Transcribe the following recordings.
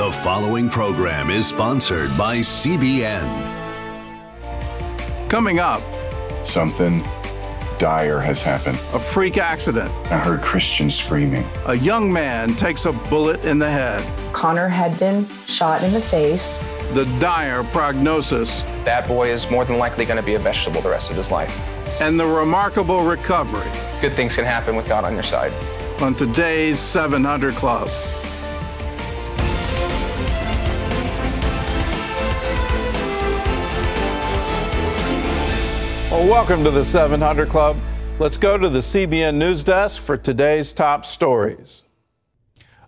The following program is sponsored by CBN. Coming up, something dire has happened. A freak accident. I heard Christian screaming. A young man takes a bullet in the head. Connor had been shot in the face. The dire prognosis. That boy is more than likely going to be a vegetable the rest of his life. And the remarkable recovery. Good things can happen with God on your side. On today's 700 Club. Well, welcome to the 700 Club. Let's go to the CBN News Desk for today's top stories.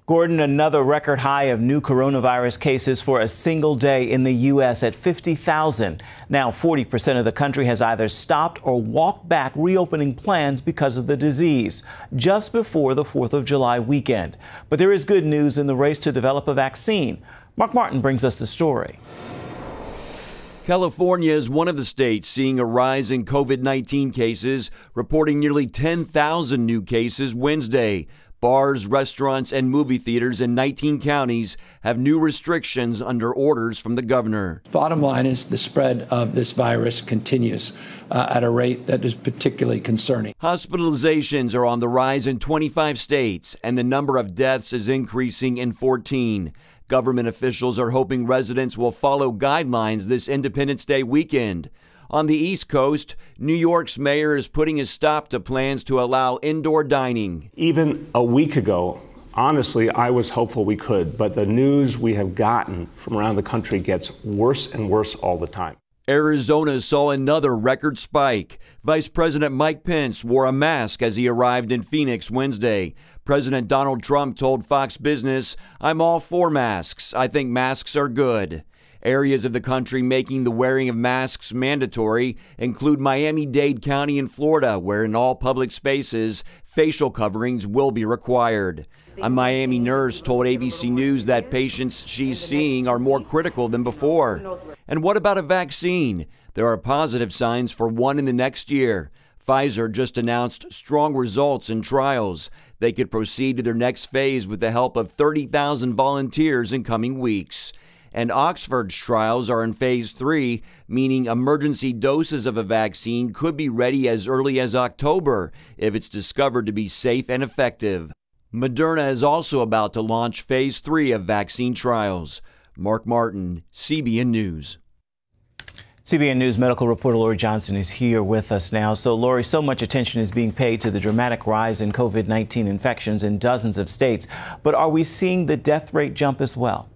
Gordon, another record high of new coronavirus cases for a single day in the U.S. at 50,000. Now 40% of the country has either stopped or walked back reopening plans because of the disease just before the 4th of July weekend. But there is good news in the race to develop a vaccine. Mark Martin brings us the story. California is one of the states seeing a rise in COVID-19 cases, reporting nearly 10,000 new cases Wednesday. Bars, restaurants, and movie theaters in 19 counties have new restrictions under orders from the governor. Bottom line is the spread of this virus continues at a rate that is particularly concerning. Hospitalizations are on the rise in 25 states, and the number of deaths is increasing in 14. Government officials are hoping residents will follow guidelines this Independence Day weekend. On the East Coast, New York's mayor is putting a stop to plans to allow indoor dining. Even a week ago, honestly, I was hopeful we could, but the news we have gotten from around the country gets worse and worse all the time. Arizona saw another record spike. Vice President Mike Pence wore a mask as he arrived in Phoenix Wednesday. President Donald Trump told Fox Business, "I'm all for masks. I think masks are good." Areas of the country making the wearing of masks mandatory include Miami-Dade County in Florida, where in all public spaces, facial coverings will be required. A Miami nurse told ABC News that patients she's seeing are more critical than before. And what about a vaccine? There are positive signs for one in the next year. Pfizer just announced strong results in trials. They could proceed to their next phase with the help of 30,000 volunteers in coming weeks. And Oxford's trials are in phase 3, meaning emergency doses of a vaccine could be ready as early as October if it's discovered to be safe and effective. Moderna is also about to launch phase 3 of vaccine trials. Mark Martin, CBN News. CBN News medical reporter Lori Johnson is here with us now. So, Lori, so much attention is being paid to the dramatic rise in COVID-19 infections in dozens of states. But are we seeing the death rate jump as well?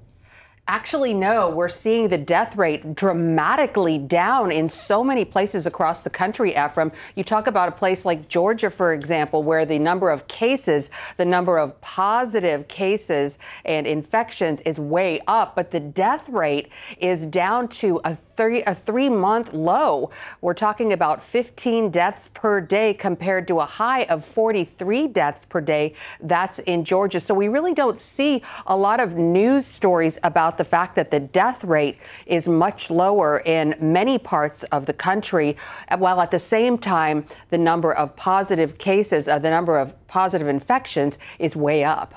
Actually, no. We're seeing the death rate dramatically down in so many places across the country, Ephraim. You talk about a place like Georgia, for example, where the number of cases, the number of positive cases and infections is way up, but the death rate is down to a three-month low. We're talking about 15 deaths per day compared to a high of 43 deaths per day. That's in Georgia. So we really don't see a lot of news stories about the fact that the death rate is much lower in many parts of the country, while at the same time, the number of positive cases, the number of positive infections is way up.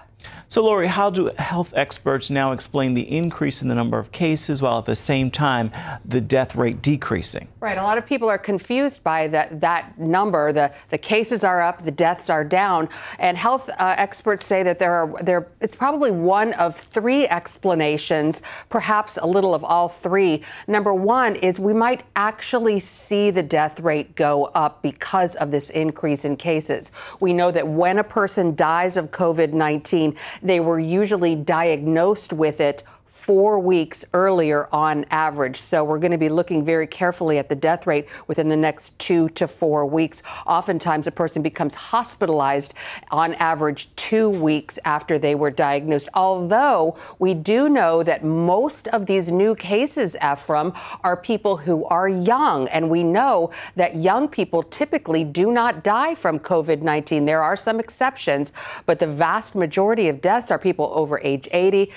So, Lori, how do health experts now explain the increase in the number of cases while at the same time the death rate decreasing? Right. A lot of people are confused by that number. The cases are up, the deaths are down, and health experts say that it's probably one of three explanations, perhaps a little of all three. Number one is we might actually see the death rate go up because of this increase in cases. We know that when a person dies of COVID-19, they were usually diagnosed with it 4 weeks earlier on average. So we're going to be looking very carefully at the death rate within the next 2 to 4 weeks. Oftentimes a person becomes hospitalized on average 2 weeks after they were diagnosed. Although we do know that most of these new cases, Ephraim, are people who are young. And we know that young people typically do not die from COVID-19. There are some exceptions, but the vast majority of deaths are people over age 80,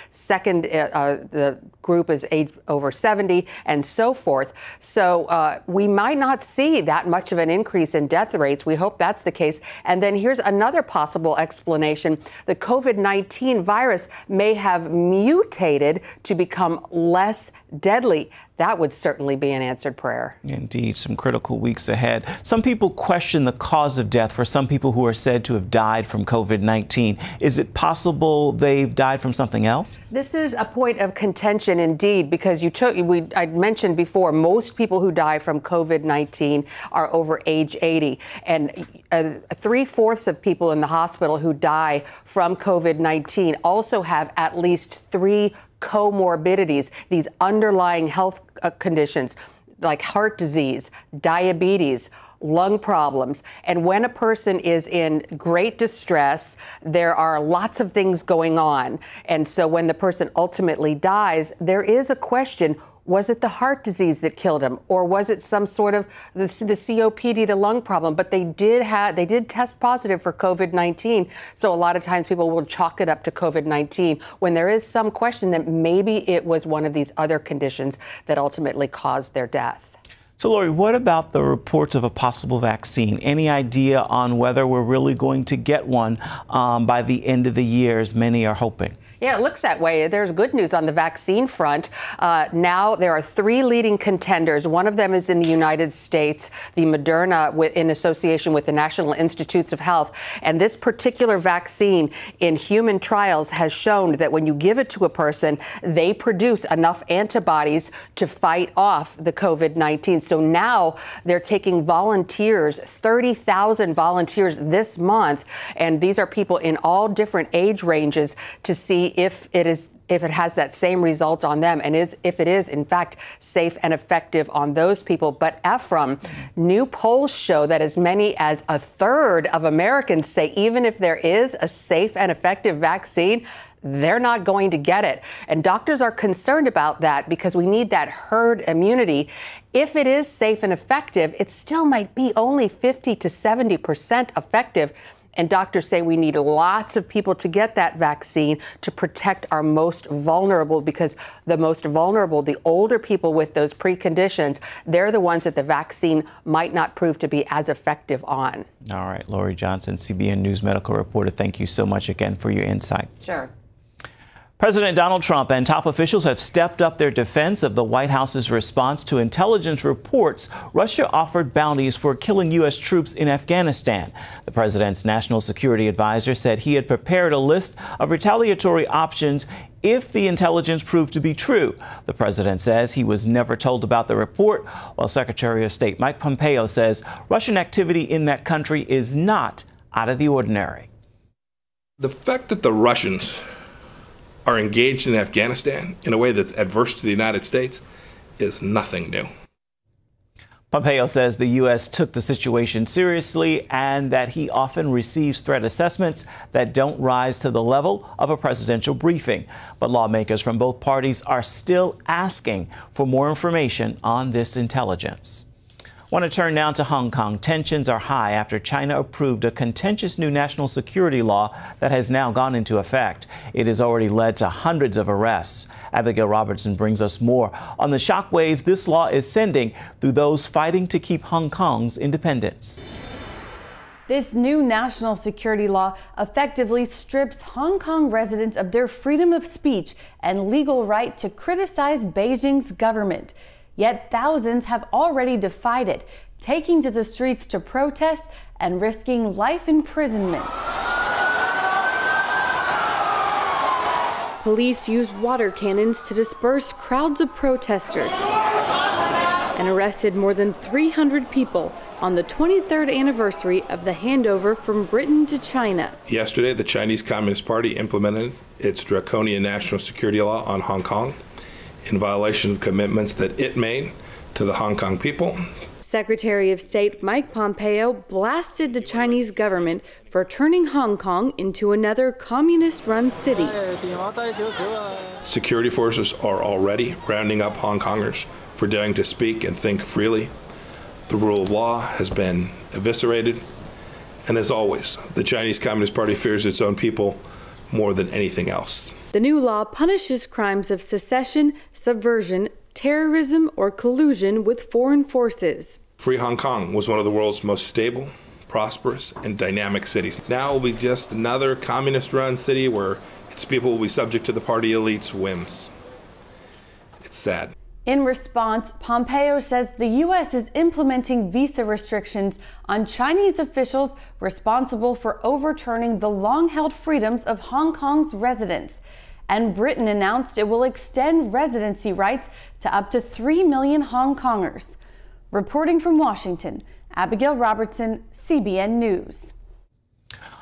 the group is age over 70 and so forth. So we might not see that much of an increase in death rates. We hope that's the case. And then here's another possible explanation. The COVID-19 virus may have mutated to become less deadly. That would certainly be an answered prayer. Indeed, some critical weeks ahead. Some people question the cause of death for some people who are said to have died from COVID-19. Is it possible they've died from something else? This is a point of contention indeed, because I mentioned before, most people who die from COVID-19 are over age 80, and 3/4 of people in the hospital who die from COVID-19 also have at least 3 comorbidities, these underlying health conditions like heart disease, diabetes, lung problems. And when a person is in great distress, there are lots of things going on. And so when the person ultimately dies, there is a question, was it the heart disease that killed him, or was it some sort of the COPD, the lung problem? But they did test positive for COVID-19. So a lot of times people will chalk it up to COVID-19 when there is some question that maybe it was one of these other conditions that ultimately caused their death. So, Lori, what about the reports of a possible vaccine? Any idea on whether we're really going to get one by the end of the year, as many are hoping? Yeah, it looks that way. There's good news on the vaccine front. Now there are 3 leading contenders. One of them is in the United States, the Moderna, in association with the National Institutes of Health. And this particular vaccine in human trials has shown that when you give it to a person, they produce enough antibodies to fight off the COVID-19. So now they're taking volunteers, 30,000 volunteers this month. And these are people in all different age ranges to see if it has that same result on them, and if it is, in fact, safe and effective on those people. But Ephraim, new polls show that as many as 1/3 of Americans say even if there is a safe and effective vaccine, they're not going to get it. And doctors are concerned about that because we need that herd immunity. If it is safe and effective, it still might be only 50% to 70% effective. And doctors say we need lots of people to get that vaccine to protect our most vulnerable, because the most vulnerable, the older people with those preconditions, they're the ones that the vaccine might not prove to be as effective on. All right, Lori Johnson, CBN News medical reporter, thank you so much again for your insight. Sure. President Donald Trump and top officials have stepped up their defense of the White House's response to intelligence reports Russia offered bounties for killing U.S. troops in Afghanistan. The president's national security advisor said he had prepared a list of retaliatory options if the intelligence proved to be true. The president says he was never told about the report, while Secretary of State Mike Pompeo says Russian activity in that country is not out of the ordinary. The fact that the Russians are engaged in Afghanistan in a way that's adverse to the United States is nothing new. Pompeo says the U.S. took the situation seriously and that he often receives threat assessments that don't rise to the level of a presidential briefing. But lawmakers from both parties are still asking for more information on this intelligence. Want to turn now to Hong Kong. Tensions are high after China approved a contentious new national security law that has now gone into effect. It has already led to hundreds of arrests. Abigail Robertson brings us more on the shockwaves this law is sending through those fighting to keep Hong Kong's independence. This new national security law effectively strips Hong Kong residents of their freedom of speech and legal right to criticize Beijing's government. Yet thousands have already defied it, taking to the streets to protest and risking life imprisonment. Police use water cannons to disperse crowds of protesters and arrested more than 300 people on the 23rd anniversary of the handover from Britain to China. Yesterday, the Chinese Communist Party implemented its draconian national security law on Hong Kong, in violation of commitments that it made to the Hong Kong people. Secretary of State Mike Pompeo blasted the Chinese government for turning Hong Kong into another communist-run city. Security forces are already rounding up Hong Kongers for daring to speak and think freely. The rule of law has been eviscerated. And as always, the Chinese Communist Party fears its own people more than anything else. The new law punishes crimes of secession, subversion, terrorism, or collusion with foreign forces. Free Hong Kong was one of the world's most stable, prosperous, and dynamic cities. Now it will be just another communist-run city where its people will be subject to the party elite's whims. It's sad. In response, Pompeo says the U.S. is implementing visa restrictions on Chinese officials responsible for overturning the long-held freedoms of Hong Kong's residents. And Britain announced it will extend residency rights to up to 3 million Hong Kongers. Reporting from Washington, Abigail Robertson, CBN News.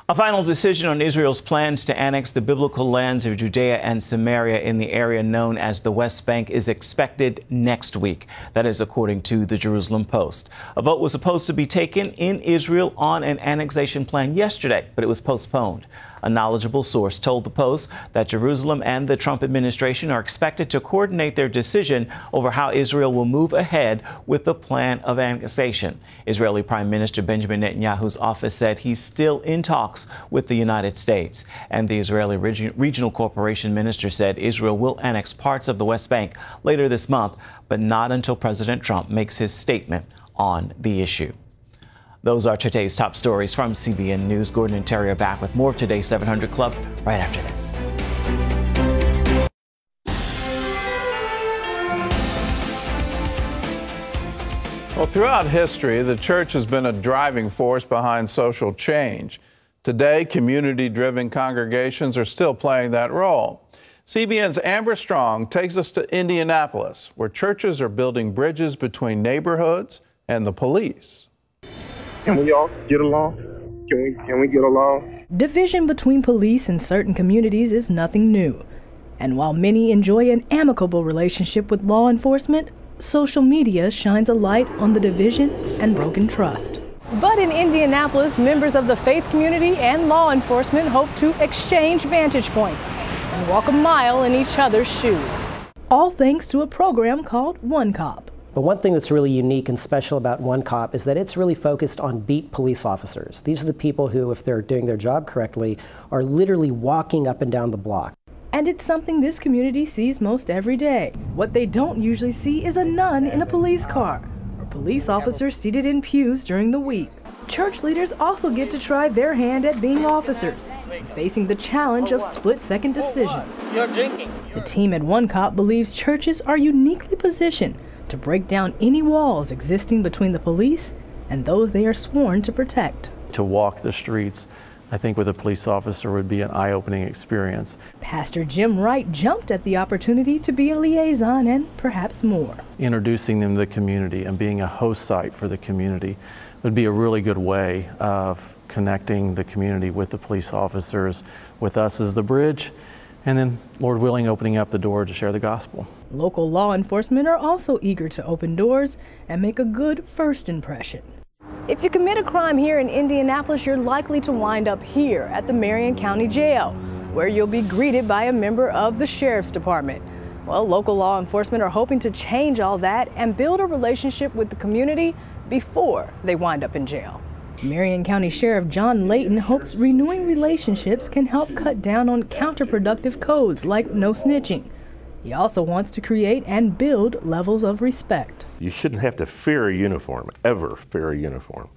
A final decision on Israel's plans to annex the biblical lands of Judea and Samaria in the area known as the West Bank is expected next week. That is according to the Jerusalem Post. A vote was supposed to be taken in Israel on an annexation plan yesterday, but it was postponed. A knowledgeable source told the Post that Jerusalem and the Trump administration are expected to coordinate their decision over how Israel will move ahead with the plan of annexation. Israeli Prime Minister Benjamin Netanyahu's office said he's still in talks with the United States, and the Israeli Regional Corporation Minister said Israel will annex parts of the West Bank later this month, but not until President Trump makes his statement on the issue. Those are today's top stories from CBN News. Gordon and Terry are back with more of today's 700 Club right after this. Well, throughout history, the church has been a driving force behind social change. Today, community-driven congregations are still playing that role. CBN's Amber Strong takes us to Indianapolis, where churches are building bridges between neighborhoods and the police. Can we all get along? Can we get along? Division between police and certain communities is nothing new. And while many enjoy an amicable relationship with law enforcement, social media shines a light on the division and broken trust. But in Indianapolis, members of the faith community and law enforcement hope to exchange vantage points and walk a mile in each other's shoes. All thanks to a program called One Cop. But one thing that's really unique and special about One Cop is that it's really focused on beat police officers. These are the people who, if they're doing their job correctly, are literally walking up and down the block. And it's something this community sees most every day. What they don't usually see is a nun in a police car. Police officers seated in pews during the week. Church leaders also get to try their hand at being officers, facing the challenge of split-second decision. The team at One Cop believes churches are uniquely positioned to break down any walls existing between the police and those they are sworn to protect. To walk the streets, I think, with a police officer would be an eye-opening experience. Pastor Jim Wright jumped at the opportunity to be a liaison and perhaps more. Introducing them to the community and being a host site for the community would be a really good way of connecting the community with the police officers, with us as the bridge, and then, Lord willing, opening up the door to share the gospel. Local law enforcement are also eager to open doors and make a good first impression. If you commit a crime here in Indianapolis, you're likely to wind up here at the Marion County Jail, where you'll be greeted by a member of the Sheriff's Department. Well, local law enforcement are hoping to change all that and build a relationship with the community before they wind up in jail. Marion County Sheriff John Layton hopes renewing relationships can help cut down on counterproductive codes like no snitching. He also wants to create and build levels of respect. You shouldn't have to fear a uniform, ever fear a uniform,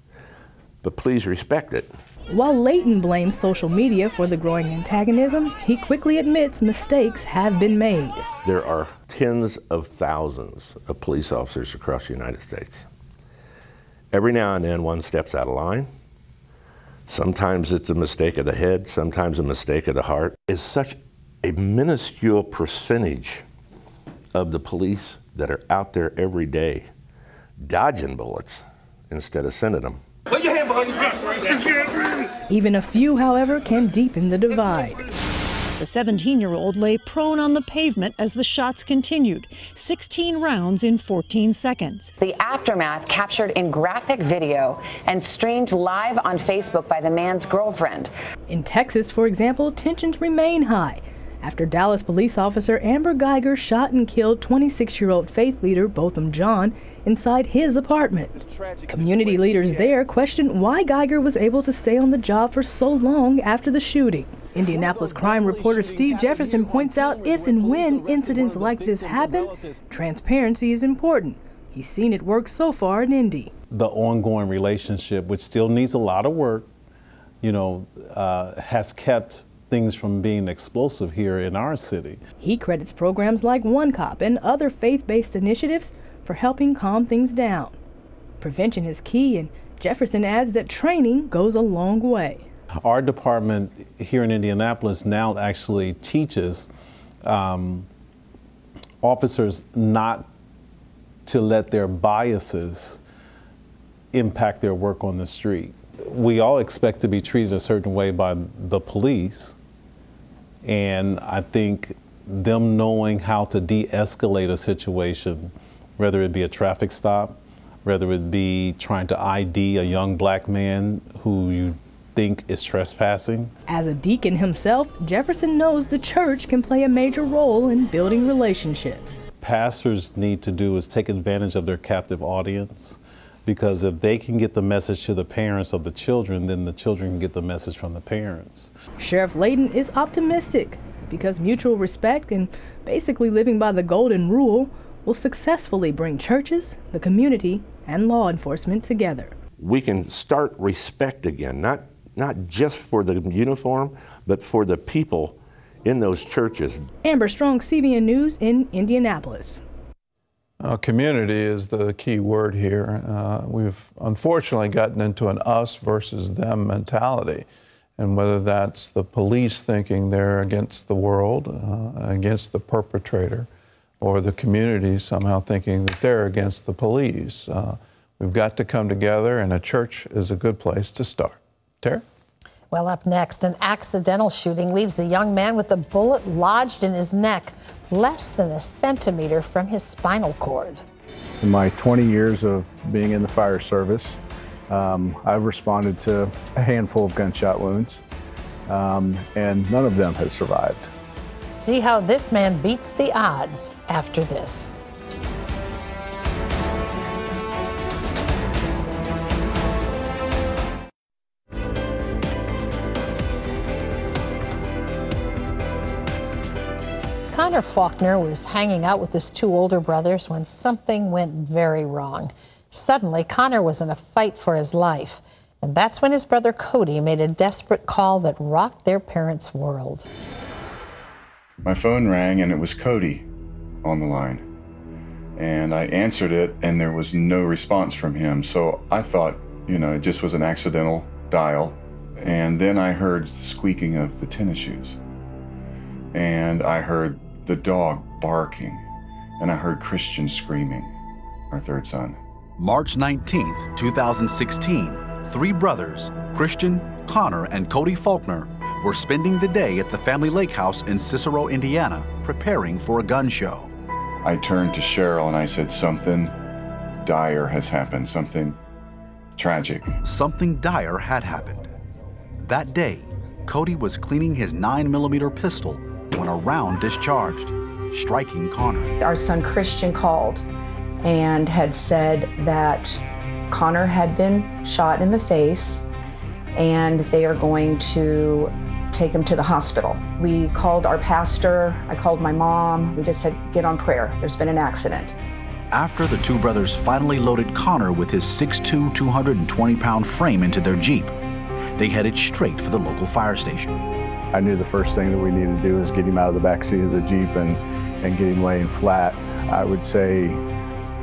but please respect it. While Layton blames social media for the growing antagonism, he quickly admits mistakes have been made. There are tens of thousands of police officers across the United States. Every now and then one steps out of line. Sometimes it's a mistake of the head, sometimes a mistake of the heart. It's such a minuscule percentage of the police that are out there every day dodging bullets instead of sending them. Put your hand behind your back. Even a few, however, can deepen the divide. The 17-year-old lay prone on the pavement as the shots continued, 16 rounds in 14 seconds. The aftermath captured in graphic video and streamed live on Facebook by the man's girlfriend. In Texas, for example, tensions remain high after Dallas police officer Amber Geiger shot and killed 26-year-old faith leader Botham Jean inside his apartment. Community leaders there questioned why Geiger was able to stay on the job for so long after the shooting. Indianapolis crime reporter Steve Jefferson points out if and when incidents like this happen, transparency is important. He's seen it work so far in Indy. The ongoing relationship, which still needs a lot of work, you know, has kept things from being explosive here in our city. He credits programs like One Cop and other faith-based initiatives for helping calm things down. Prevention is key, and Jefferson adds that training goes a long way. Our department here in Indianapolis now actually teaches officers not to let their biases impact their work on the street. We all expect to be treated a certain way by the police, and I think them knowing how to de-escalate a situation, whether it be a traffic stop, whether it be trying to ID a young black man who you think is trespassing. As a deacon himself, Jefferson knows the church can play a major role in building relationships. Pastors need to do is take advantage of their captive audience, because if they can get the message to the parents of the children, then the children can get the message from the parents. Sheriff Layton is optimistic because mutual respect and basically living by the golden rule will successfully bring churches, the community, and law enforcement together. We can start respect again, not just for the uniform, but for the people in those churches. Amber Strong, CBN News in Indianapolis. Community is the key word here. We've unfortunately gotten into an us versus them mentality, and whether that's the police thinking they're against the world, against the perpetrator, or the community somehow thinking that they're against the police. We've got to come together, and a church is a good place to start. Tara? Well, up next, an accidental shooting leaves a young man with a bullet lodged in his neck, less than a centimeter from his spinal cord. In my 20 years of being in the fire service, I've responded to a handful of gunshot wounds, and none of them has survived. See how this man beats the odds after this. Connor Faulkner was hanging out with his two older brothers when something went very wrong. Suddenly, Connor was in a fight for his life. And that's when his brother Cody made a desperate call that rocked their parents' world. My phone rang and it was Cody on the line. And I answered it and there was no response from him. So I thought, you know, it just was an accidental dial. And then I heard the squeaking of the tennis shoes. And I heard the dog barking, and I heard Christian screaming, our third son. March 19th, 2016, three brothers, Christian, Connor, and Cody Faulkner, were spending the day at the family lake house in Cicero, Indiana, preparing for a gun show. I turned to Cheryl and I said, something dire has happened, something tragic. Something dire had happened. That day, Cody was cleaning his 9mm pistol when a round discharged, striking Connor. Our son Christian called and had said that Connor had been shot in the face and they are going to take him to the hospital. We called our pastor, I called my mom, we just said, get on prayer, there's been an accident. After the two brothers finally loaded Connor with his 6'2", 220-pound frame into their Jeep, they headed straight for the local fire station. I knew the first thing that we needed to do is get him out of the backseat of the Jeep and get him laying flat. I would say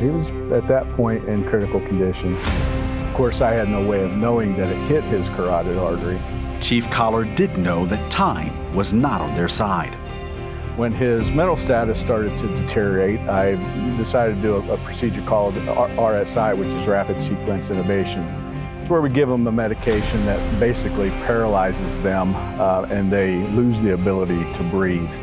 he was, at that point, in critical condition. Of course, I had no way of knowing that it hit his carotid artery. Chief Collard did know that time was not on their side. When his mental status started to deteriorate, I decided to do a procedure called RSI, which is rapid sequence intubation. It's where we give them a medication that basically paralyzes them and they lose the ability to breathe.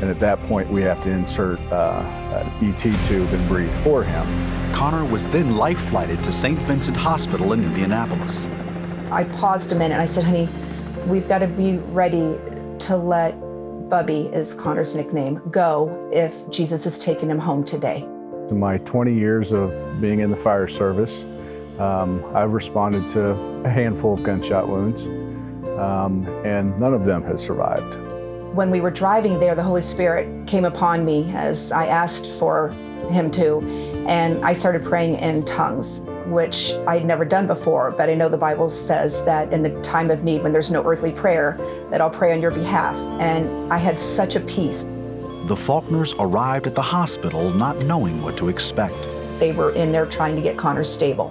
And at that point, we have to insert an ET tube and breathe for him. Connor was then life-flighted to St. Vincent Hospital in Indianapolis. I paused a minute and I said, honey, we've got to be ready to let Bubby, is Connor's nickname, go if Jesus is taking him home today. In my 20 years of being in the fire service, I've responded to a handful of gunshot wounds. and none of them has survived. When we were driving there, the Holy Spirit came upon me as I asked for him to, and I started praying in tongues, which I'd never done before, but I know the Bible says that in the time of need, when there's no earthly prayer, that I'll pray on your behalf, and I had such a peace. The Faulkners arrived at the hospital not knowing what to expect. They were in there trying to get Connor stable.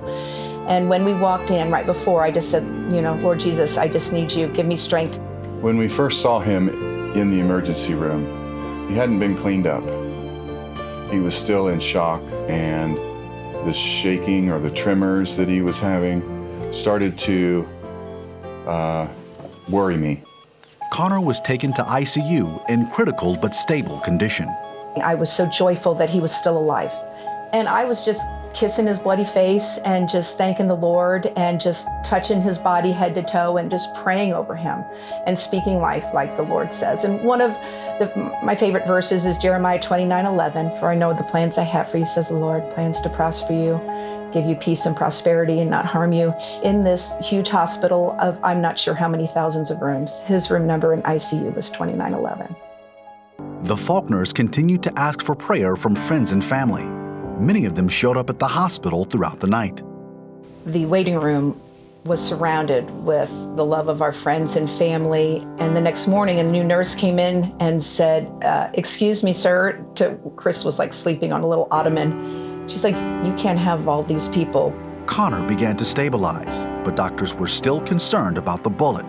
And when we walked in right before, I just said, you know, Lord Jesus, I just need you, give me strength. When we first saw him in the emergency room, he hadn't been cleaned up. He was still in shock, and the shaking or the tremors that he was having started to worry me. Connor was taken to ICU in critical but stable condition. I was so joyful that he was still alive. And I was just kissing his bloody face and just thanking the Lord and just touching his body head to toe and just praying over him and speaking life like the Lord says. And one of my favorite verses is Jeremiah 29:11, for I know the plans I have for you, says the Lord, plans to prosper you, give you peace and prosperity and not harm you. In this huge hospital of I'm not sure how many thousands of rooms, his room number in ICU was 2911. The Faulkners continued to ask for prayer from friends and family. Many of them showed up at the hospital throughout the night. The waiting room was surrounded with the love of our friends and family. And the next morning, a new nurse came in and said, excuse me, sir, Chris was like sleeping on a little ottoman. She's like, you can't have all these people. Connor began to stabilize, but doctors were still concerned about the bullet,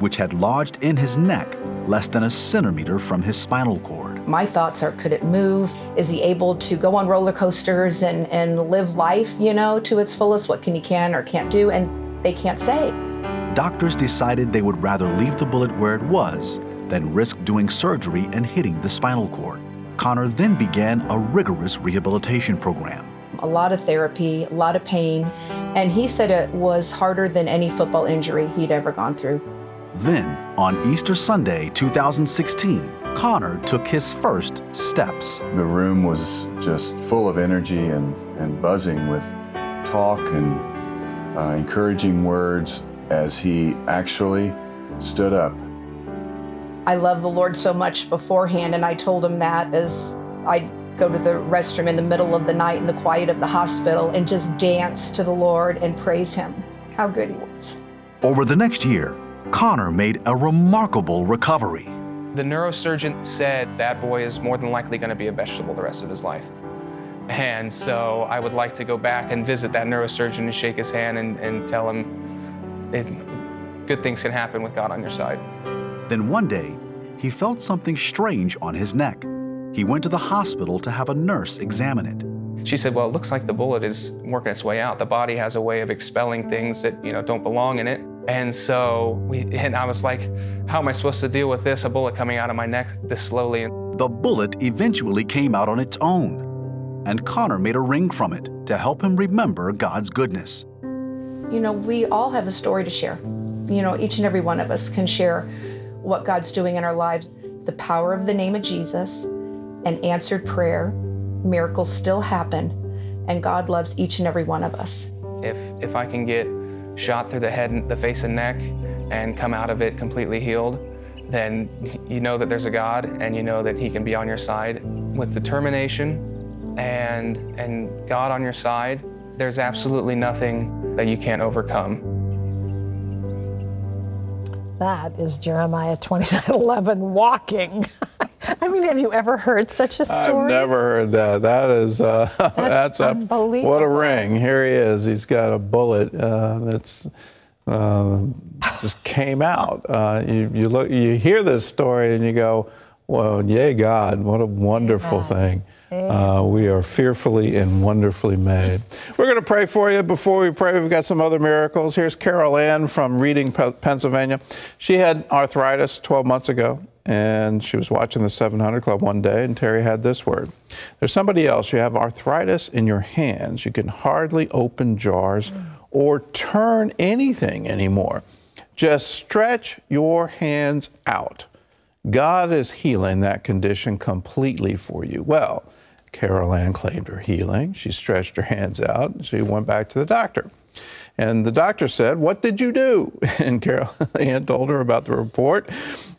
which had lodged in his neck less than a centimeter from his spinal cord. My thoughts are, could it move? Is he able to go on roller coasters and live life, you know, to its fullest? What can or can't do? And they can't say. Doctors decided they would rather leave the bullet where it was than risk doing surgery and hitting the spinal cord. Connor then began a rigorous rehabilitation program. A lot of therapy, a lot of pain, and he said it was harder than any football injury he'd ever gone through. Then, on Easter Sunday, 2016, Connor took his first steps. The room was just full of energy and buzzing with talk and encouraging words as he actually stood up. I love the Lord so much beforehand, and I told him that as I'd go to the restroom in the middle of the night in the quiet of the hospital and just dance to the Lord and praise him, how good he was. Over the next year, Connor made a remarkable recovery. The neurosurgeon said that boy is more than likely going to be a vegetable the rest of his life. And so I would like to go back and visit that neurosurgeon and shake his hand and tell him good things can happen with God on your side. Then one day, he felt something strange on his neck. He went to the hospital to have a nurse examine it. She said, well, it looks like the bullet is working its way out. The body has a way of expelling things that, you know, don't belong in it. And so I was like, how am I supposed to deal with this? A bullet coming out of my neck this slowly. The bullet eventually came out on its own, and Connor made a ring from it to help him remember God's goodness. You know, we all have a story to share. You know, each and every one of us can share what God's doing in our lives. The power of the name of Jesus and answered prayer, miracles still happen, and God loves each and every one of us. If I can get shot through the head, the face and neck, and come out of it completely healed, then you know that there's a God, and you know that he can be on your side. With determination and God on your side, there's absolutely nothing that you can't overcome. That is Jeremiah 29:11 walking. I mean, have you ever heard such a story? I've never heard that. That is, that's unbelievable. What a ring. Here he is. He's got a bullet that's just came out. You look, you hear this story and you go, well, yay, God, what a wonderful thing. We are fearfully and wonderfully made. We're going to pray for you. Before we pray, we've got some other miracles. Here's Carol Ann from Reading, Pennsylvania. She had arthritis 12 months ago, and she was watching the 700 Club one day, and Terry had this word. There's somebody else. You have arthritis in your hands. You can hardly open jars or turn anything anymore. Just stretch your hands out. God is healing that condition completely for you. Well, Carol Ann claimed her healing. She stretched her hands out, and she went back to the doctor. And the doctor said, "What did you do?" And Carol Ann told her about the report.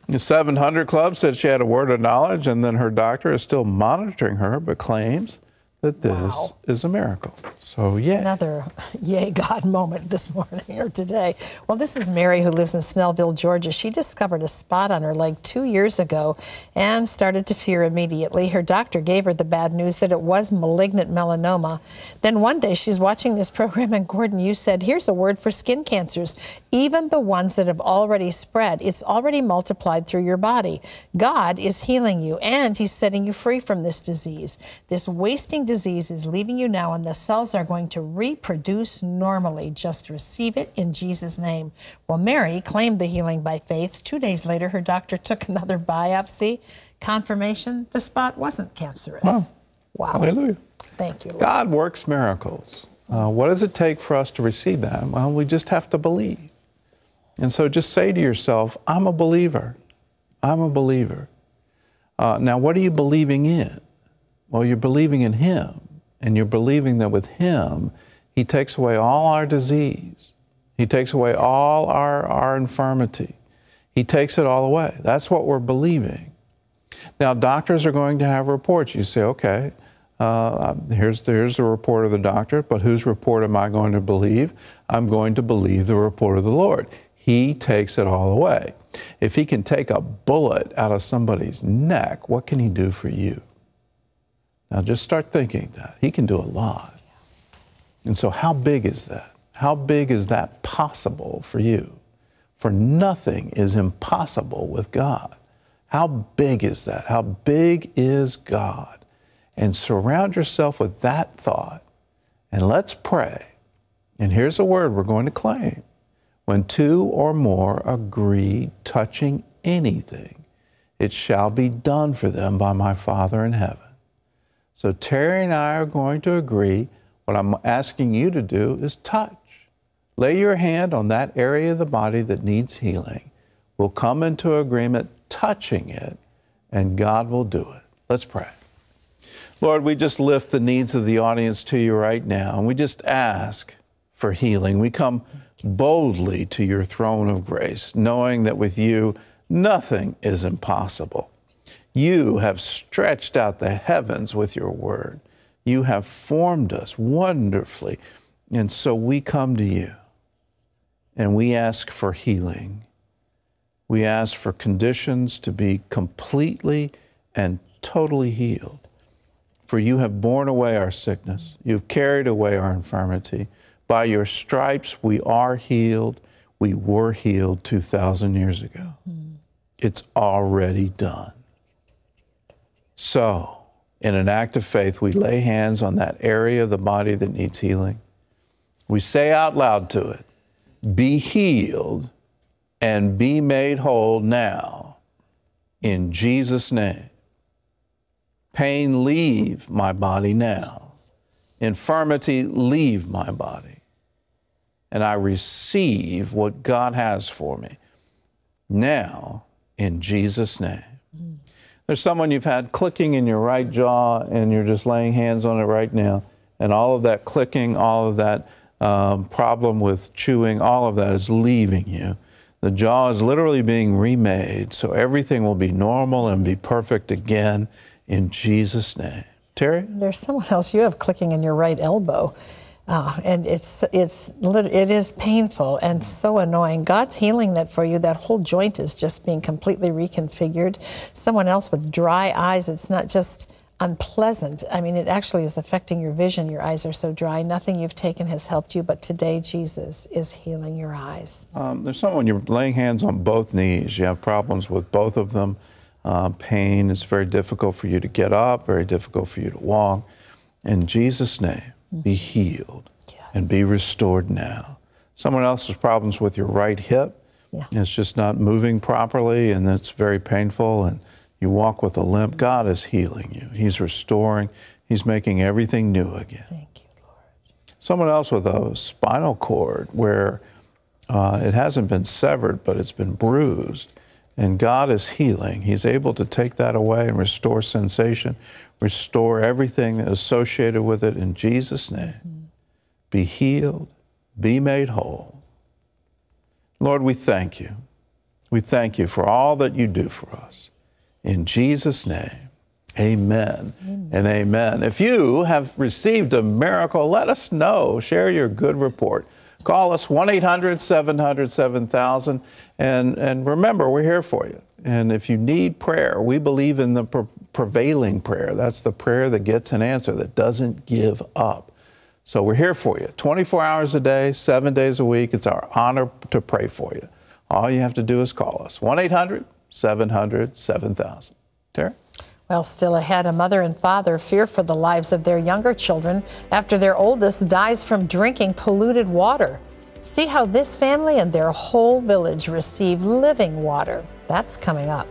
The 700 Club said she had a word of knowledge, and then her doctor is still monitoring her, but claims that this is a miracle. So, yeah. Another yay God moment this morning or today. Well, this is Mary, who lives in Snellville, Georgia. She discovered a spot on her leg 2 years ago and started to fear immediately. Her doctor gave her the bad news that it was malignant melanoma. Then one day she's watching this program, and Gordon, you said, here's a word for skin cancers, even the ones that have already spread. It's already multiplied through your body. God is healing you, and he's setting you free from this disease. This wasting disease is leaving you now, and the cells are going to reproduce normally. Just receive it in Jesus' name. Well, Mary claimed the healing by faith. 2 days later, her doctor took another biopsy. Confirmation, the spot wasn't cancerous. Wow. Wow. Hallelujah. Thank you, Lord. God works miracles. What does it take for us to receive that? Well, we just have to believe. And so just say to yourself, I'm a believer. I'm a believer. Now, what are you believing in? Well, you're believing in him, and you're believing that with him, he takes away all our disease. He takes away all our infirmity. He takes it all away. That's what we're believing. Now, doctors are going to have reports. You say, okay, here's the report of the doctor, but whose report am I going to believe? I'm going to believe the report of the Lord. He takes it all away. If he can take a bullet out of somebody's neck, what can he do for you? Now, just start thinking that. He can do a lot. And so how big is that? How big is that possible for you? For nothing is impossible with God. How big is that? How big is God? And surround yourself with that thought. And let's pray. And here's a word we're going to claim. When two or more agree touching anything, it shall be done for them by my Father in heaven. So Terry and I are going to agree. What I'm asking you to do is touch. Lay your hand on that area of the body that needs healing. We'll come into agreement touching it, and God will do it. Let's pray. Lord, we just lift the needs of the audience to you right now, and we just ask for healing. We come boldly to your throne of grace, knowing that with you, nothing is impossible. You have stretched out the heavens with your word. You have formed us wonderfully. And so we come to you and we ask for healing. We ask for conditions to be completely and totally healed. For you have borne away our sickness. You've carried away our infirmity. By your stripes we are healed. We were healed 2,000 years ago. It's already done. So, in an act of faith, we lay hands on that area of the body that needs healing. We say out loud to it, be healed and be made whole now, in Jesus' name. Pain, leave my body now. Infirmity, leave my body. And I receive what God has for me now, in Jesus' name. There's someone you've had clicking in your right jaw, and you're just laying hands on it right now. And all of that clicking, all of that problem with chewing, all of that is leaving you. The jaw is literally being remade, so everything will be normal and be perfect again in Jesus' name. Terry? There's someone else. You have clicking in your right elbow. And it is painful and so annoying. God's healing that for you. That whole joint is just being completely reconfigured. Someone else with dry eyes, it's not just unpleasant. I mean, it actually is affecting your vision. Your eyes are so dry. Nothing you've taken has helped you, but today Jesus is healing your eyes. There's someone you're laying hands on both knees. You have problems with both of them. Pain, it's very difficult for you to get up, very difficult for you to walk. In Jesus' name. Be healed and be restored now. Someone else has problems with your right hip. It's just not moving properly, and it's very painful, and you walk with a limp. God is healing you. He's restoring. He's making everything new again. Thank you, Lord. Someone else with a spinal cord where it hasn't been severed, but it's been bruised, and God is healing. He's able to take that away and restore sensation. Restore everything associated with it in Jesus' name. Be healed, be made whole. Lord, we thank you. We thank you for all that you do for us. In Jesus' name, amen, amen and amen. If you have received a miracle, let us know. Share your good report. Call us 1-800-700-7000. And remember, we're here for you. And if you need prayer, we believe in the prevailing prayer. That's the prayer that gets an answer, that doesn't give up. So we're here for you 24 hours a day, 7 days a week. It's our honor to pray for you. All you have to do is call us, 1-800-700-7000. Terry? Well, still ahead, a mother and father fear for the lives of their younger children after their oldest dies from drinking polluted water. See how this family and their whole village receive living water. That's coming up.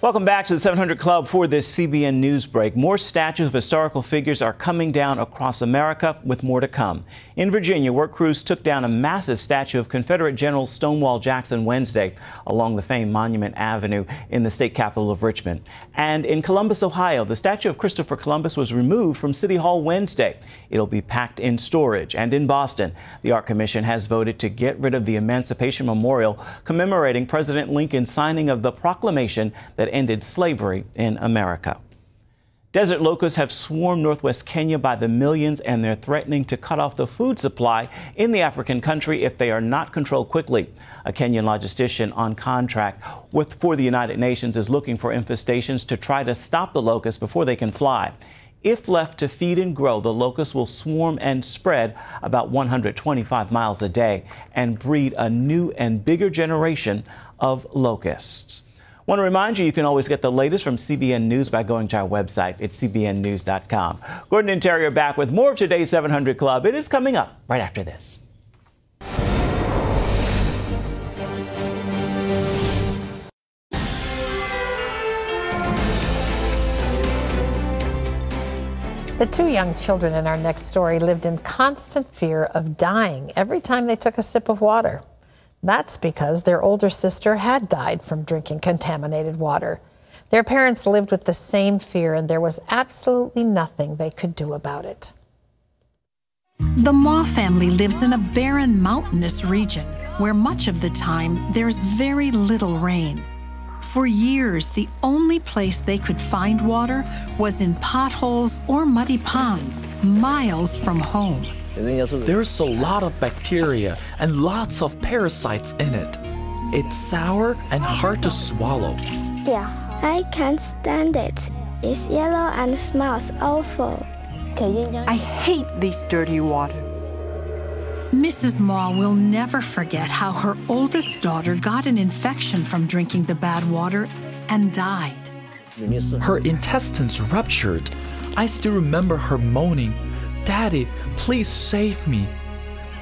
Welcome back to the 700 Club for this CBN News Break. More statues of historical figures are coming down across America, with more to come. In Virginia, work crews took down a massive statue of Confederate General Stonewall Jackson Wednesday along the famed Monument Avenue in the state capital of Richmond. And in Columbus, Ohio, the statue of Christopher Columbus was removed from City Hall Wednesday. It'll be packed in storage. And in Boston, the Art Commission has voted to get rid of the Emancipation Memorial commemorating President Lincoln's signing of the proclamation that ended slavery in America. Desert locusts have swarmed northwest Kenya by the millions, and they're threatening to cut off the food supply in the African country if they are not controlled quickly. A Kenyan logistician on contract for the United Nations is looking for infestations to try to stop the locusts before they can fly. If left to feed and grow, the locusts will swarm and spread about 125 miles a day and breed a new and bigger generation of locusts. Want to remind you, you can always get the latest from CBN News by going to our website. It's cbnnews.com. Gordon and Terry are back with more of today's 700 Club. It is coming up right after this. The two young children in our next story lived in constant fear of dying every time they took a sip of water. That's because their older sister had died from drinking contaminated water. Their parents lived with the same fear, and there was absolutely nothing they could do about it. The Maw family lives in a barren, mountainous region where much of the time there's very little rain. For years, the only place they could find water was in potholes or muddy ponds, miles from home. There's a lot of bacteria and lots of parasites in it. It's sour and hard to swallow. Yeah, I can't stand it. It's yellow and smells awful. I hate this dirty water. Mrs. Maw will never forget how her oldest daughter got an infection from drinking the bad water and died. Her intestines ruptured. I still remember her moaning, "Daddy, please save me."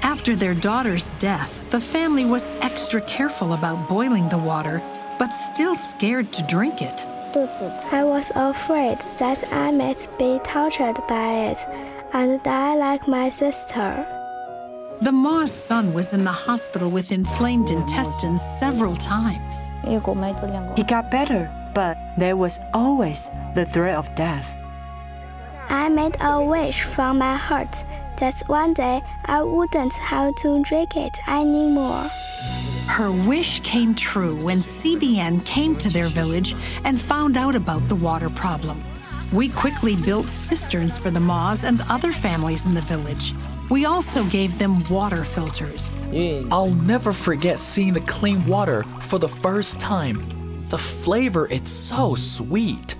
After their daughter's death, the family was extra careful about boiling the water, but still scared to drink it. I was afraid that I might be tortured by it and die like my sister. The Maw's son was in the hospital with inflamed intestines several times. He got better, but there was always the threat of death. I made a wish from my heart that one day I wouldn't have to drink it anymore. Her wish came true when CBN came to their village and found out about the water problem. We quickly built cisterns for the Maws and other families in the village. We also gave them water filters. I'll never forget seeing the clean water for the first time. The flavor, it's so sweet.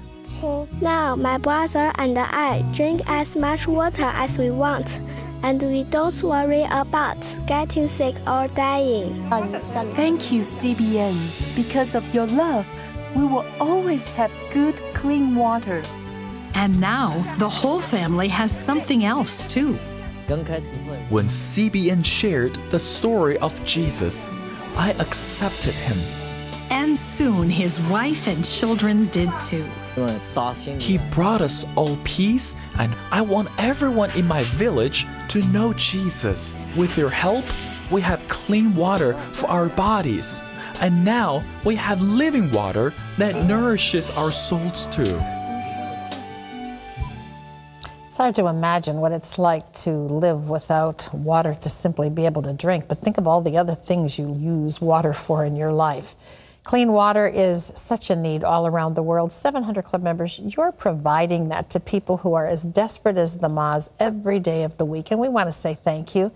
Now, my brother and I drink as much water as we want, and we don't worry about getting sick or dying. Thank you, CBN. Because of your love, we will always have good, clean water. And now, the whole family has something else, too. When CBN shared the story of Jesus, I accepted him. And soon, his wife and children did, too. He brought us all peace, and I want everyone in my village to know Jesus. With your help, we have clean water for our bodies, And now we have living water that nourishes our souls too. It's hard to imagine what it's like to live without water to simply be able to drink, but think of all the other things you use water for in your life. Clean water is such a need all around the world. 700 Club members, you're providing that to people who are as desperate as the Maws every day of the week, and we want to say thank you.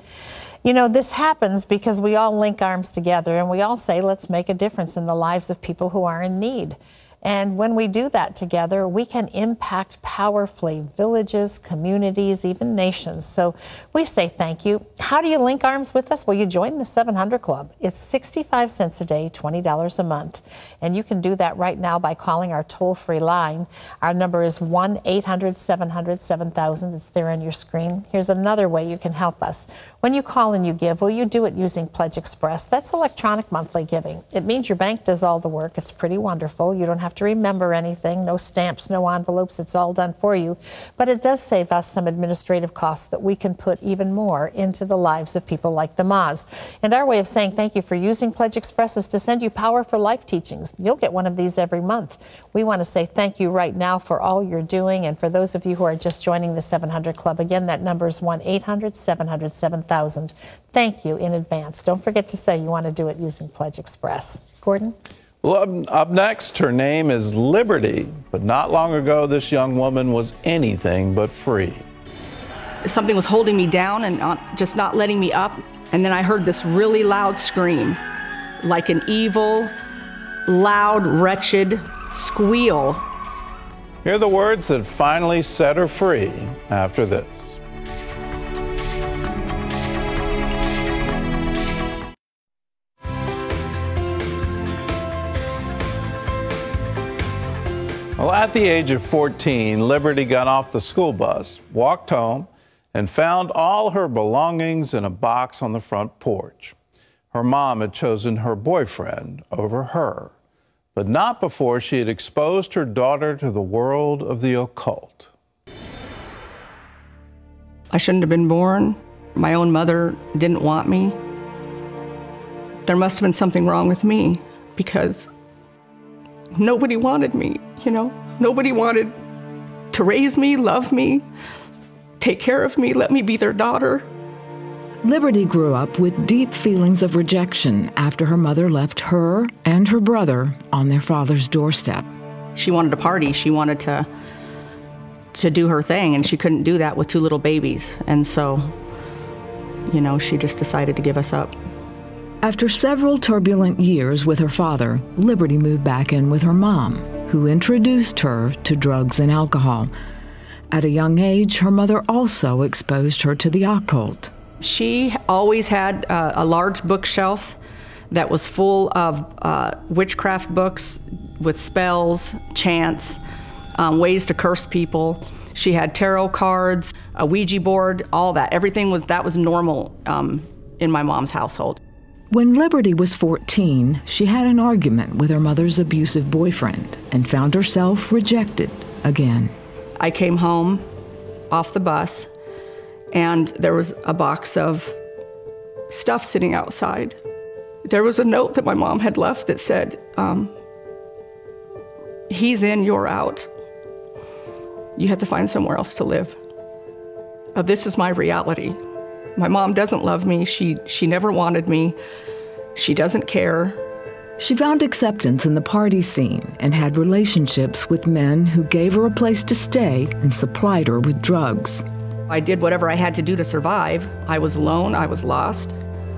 You know, this happens because we all link arms together and we all say, let's make a difference in the lives of people who are in need. And when we do that together, we can impact powerfully villages, communities, even nations. So we say thank you. How do you link arms with us? Well, you join the 700 Club. It's 65 cents a day, $20 a month. And you can do that right now by calling our toll-free line. Our number is 1-800-700-7000. It's there on your screen. Here's another way you can help us. When you call and you give, will you do it using Pledge Express? That's electronic monthly giving. It means your bank does all the work. It's pretty wonderful. You don't have to remember anything, no stamps, no envelopes, it's all done for you. But it does save us some administrative costs that we can put even more into the lives of people like the Maws. And our way of saying thank you for using Pledge Express is to send you Power for Life teachings. You'll get one of these every month. We want to say thank you right now for all you're doing. And for those of you who are just joining the 700 Club, again, that number is 1-800-700-7000. Thank you in advance. Don't forget to say you want to do it using Pledge Express. Gordon? Well, up next, her name is Liberty, but not long ago, this young woman was anything but free. Something was holding me down and just not letting me up, and then I heard this really loud scream, like an evil, loud, wretched squeal. Here are the words that finally set her free after this. Well, at the age of 14, Liberty got off the school bus, walked home, and found all her belongings in a box on the front porch. Her mom had chosen her boyfriend over her, but not before she had exposed her daughter to the world of the occult. I shouldn't have been born. My own mother didn't want me. There must have been something wrong with me because nobody wanted me, you know? Nobody wanted to raise me, love me, take care of me, let me be their daughter. Liberty grew up with deep feelings of rejection after her mother left her and her brother on their father's doorstep. She wanted to party. She wanted to do her thing, and she couldn't do that with two little babies. And so, you know, she just decided to give us up. After several turbulent years with her father, Liberty moved back in with her mom, who introduced her to drugs and alcohol. At a young age, her mother also exposed her to the occult. She always had a large bookshelf that was full of witchcraft books with spells, chants, ways to curse people. She had tarot cards, a Ouija board, all that. Everything was normal in my mom's household. When Liberty was 14, she had an argument with her mother's abusive boyfriend and found herself rejected again. I came home off the bus, and there was a box of stuff sitting outside. There was a note that my mom had left that said, he's in, you're out. You have to find somewhere else to live. This is my reality. My mom doesn't love me. She never wanted me. She doesn't care. She found acceptance in the party scene and had relationships with men who gave her a place to stay and supplied her with drugs. I did whatever I had to do to survive. I was alone. I was lost.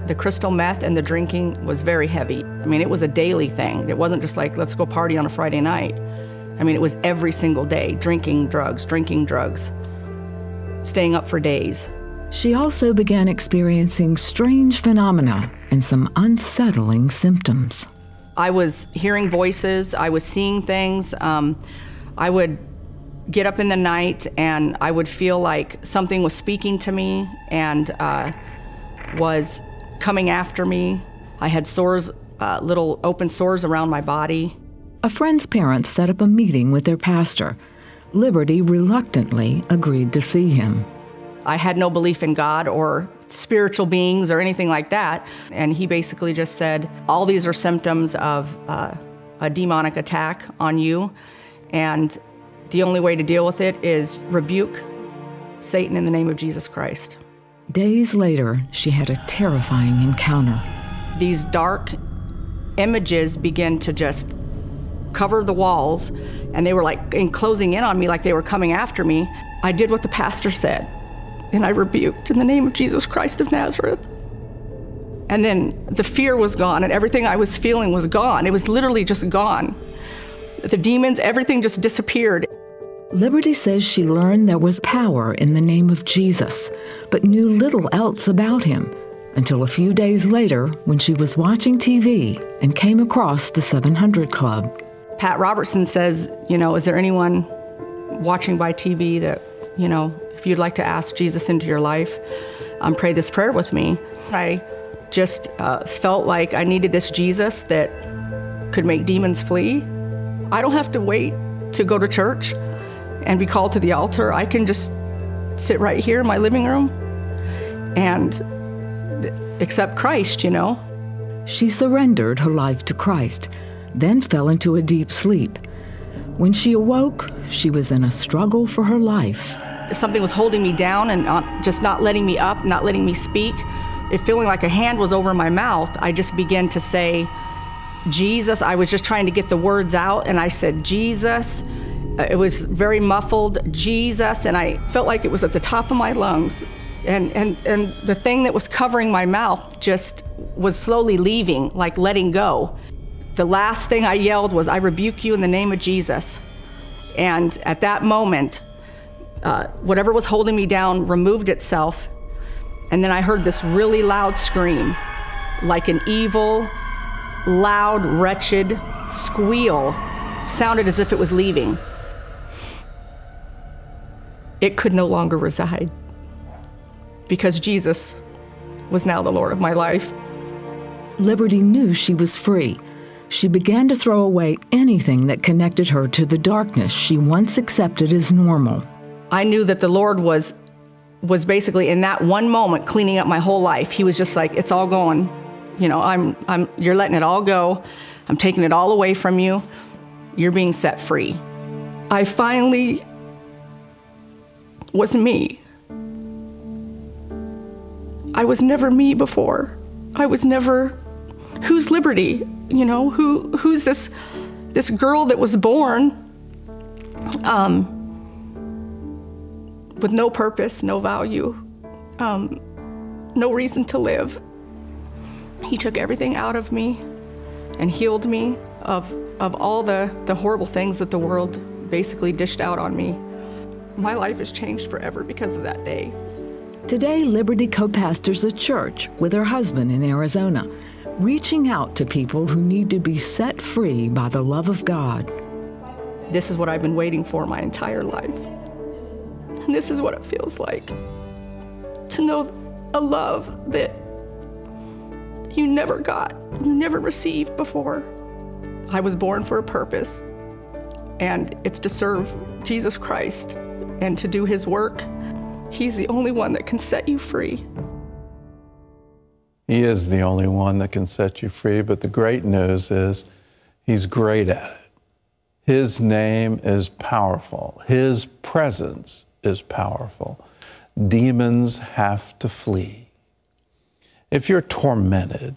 The crystal meth and the drinking was very heavy. I mean, it was a daily thing. It wasn't just like, let's go party on a Friday night. I mean, it was every single day, drinking drugs, staying up for days. She also began experiencing strange phenomena and some unsettling symptoms. I was hearing voices. I was seeing things. I would get up in the night and I would feel like something was speaking to me and was coming after me. I had sores, little open sores around my body. A friend's parents set up a meeting with their pastor. Liberty reluctantly agreed to see him. I had no belief in God or spiritual beings or anything like that. And he basically just said, all these are symptoms of a demonic attack on you. And the only way to deal with it is rebuke Satan in the name of Jesus Christ. Days later, she had a terrifying encounter. These dark images began to just cover the walls, and they were like closing in on me, like they were coming after me. I did what the pastor said, and I rebuked in the name of Jesus Christ of Nazareth. And then the fear was gone, and everything I was feeling was gone. It was literally just gone. The demons, everything just disappeared. Liberty says she learned there was power in the name of Jesus, but knew little else about him until a few days later when she was watching TV and came across the 700 Club. Pat Robertson says, you know, is there anyone watching by TV that, you know, if you'd like to ask Jesus into your life, pray this prayer with me. I just felt like I needed this Jesus that could make demons flee. I don't have to wait to go to church and be called to the altar. I can just sit right here in my living room and accept Christ, you know. She surrendered her life to Christ, then fell into a deep sleep. When she awoke, she was in a struggle for her life. Something was holding me down and just not letting me up, not letting me speak. It feeling like a hand was over my mouth, I just began to say, Jesus. I was just trying to get the words out, and I said, Jesus. It was very muffled, Jesus, and I felt like it was at the top of my lungs. And the thing that was covering my mouth just was slowly leaving, like letting go. The last thing I yelled was, I rebuke you in the name of Jesus. And at that moment, whatever was holding me down removed itself. And then I heard this really loud scream, like an evil, loud, wretched squeal. Sounded as if it was leaving. It could no longer reside because Jesus was now the Lord of my life. Liberty knew she was free. She began to throw away anything that connected her to the darkness she once accepted as normal. I knew that the Lord was basically in that one moment cleaning up my whole life. He was just like, it's all going. You know, you're letting it all go. I'm taking it all away from you. You're being set free. I finally was me. I was never me before. I was never, who's Liberty? You know, who's this girl that was born with no purpose, no value, no reason to live. He took everything out of me and healed me of all the horrible things that the world basically dished out on me. My life has changed forever because of that day. Today, Liberty co-pastors a church with her husband in Arizona, reaching out to people who need to be set free by the love of God. This is what I've been waiting for my entire life. And this is what it feels like to know a love that you never got, you never received before. I was born for a purpose, and it's to serve Jesus Christ and to do his work. He's the only one that can set you free. He is the only one that can set you free, but the great news is he's great at it. His name is powerful. His presence is powerful. Demons have to flee. If you're tormented,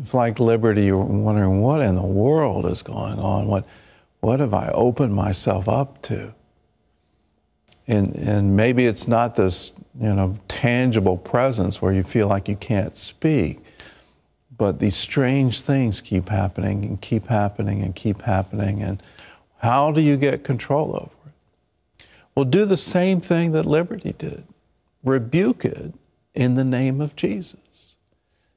if like Liberty, you're wondering what in the world is going on, what have I opened myself up to? And maybe it's not this, you know, tangible presence where you feel like you can't speak, but these strange things keep happening and keep happening and keep happening. And how do you get control over it? Well, do the same thing that Liberty did. Rebuke it in the name of Jesus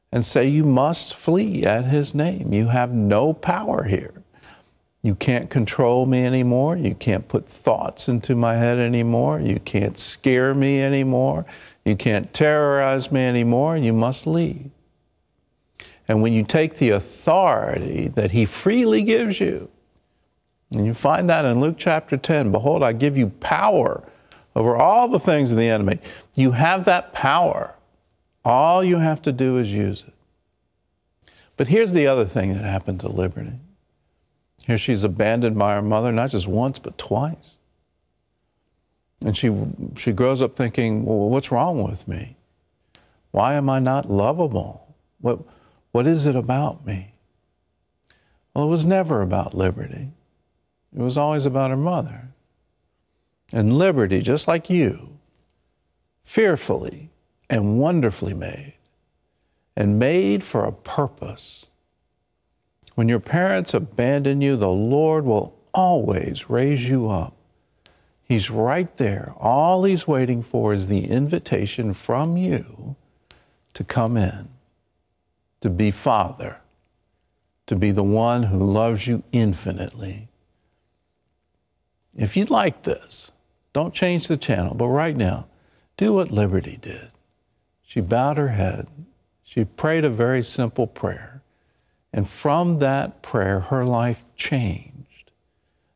and say you must flee at his name. You have no power here. You can't control me anymore. You can't put thoughts into my head anymore. You can't scare me anymore. You can't terrorize me anymore. You must leave. And when you take the authority that he freely gives you, and you find that in Luke chapter 10, behold, I give you power over all the things of the enemy. You have that power All you have to do is use it. But here's the other thing that happened to Liberty. Here she's abandoned by her mother, not just once, but twice. And she grows up thinking, well, what's wrong with me? Why am I not lovable? What is it about me? Well, it was never about Liberty. It was always about her mother. And Liberty, just like you, fearfully and wonderfully made, and made for a purpose. When your parents abandon you, the Lord will always raise you up. He's right there. All he's waiting for is the invitation from you to come in, to be Father, to be the one who loves you infinitely. If you'd like this, don't change the channel, but right now, do what Liberty did. She bowed her head. She prayed a very simple prayer. And from that prayer, her life changed.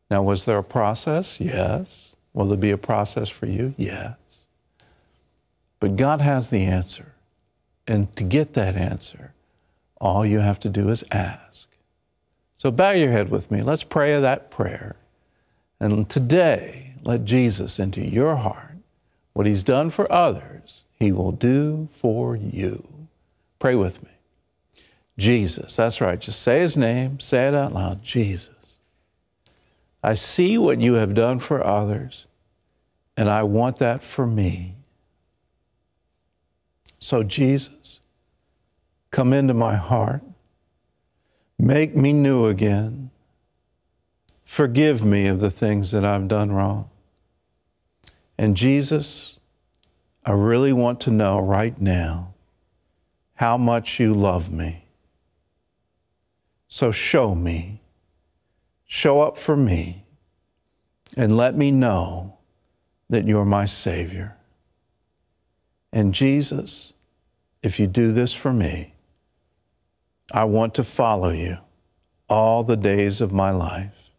Now, was there a process? Yes. Will there be a process for you? Yes. But God has the answer. And to get that answer, all you have to do is ask. So bow your head with me. Let's pray that prayer. And today, let Jesus into your heart. What he's done for others, he will do for you. Pray with me. Jesus, that's right. Just say his name. Say it out loud. Jesus, I see what you have done for others, and I want that for me. So, Jesus, come into my heart. Make me new again. Forgive me of the things that I've done wrong. And Jesus, I really want to know right now how much you love me. So show me, show up for me, and let me know that you're my Savior. And Jesus, if you do this for me, I want to follow you all the days of my life.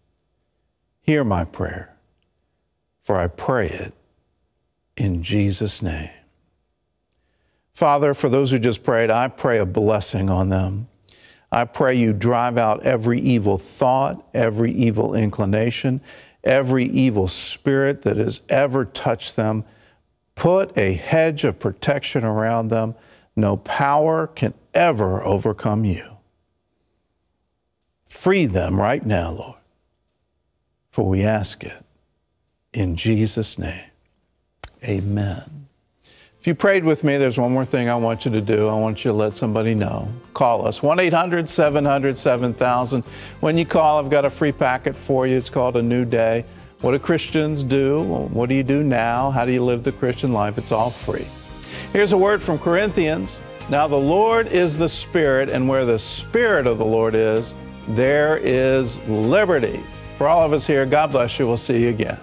Hear my prayer, for I pray it in Jesus' name. Father, for those who just prayed, I pray a blessing on them. I pray you drive out every evil thought, every evil inclination, every evil spirit that has ever touched them. Put a hedge of protection around them. No power can ever overcome you. Free them right now, Lord, for we ask it in Jesus' name. Amen. If you prayed with me, there's one more thing I want you to do. I want you to let somebody know. Call us, 1-800-700-7000. When you call, I've got a free packet for you. It's called A New Day. What do Christians do? What do you do now? How do you live the Christian life? It's all free. Here's a word from Corinthians. Now the Lord is the Spirit, and where the Spirit of the Lord is, there is liberty. For all of us here, God bless you. We'll see you again.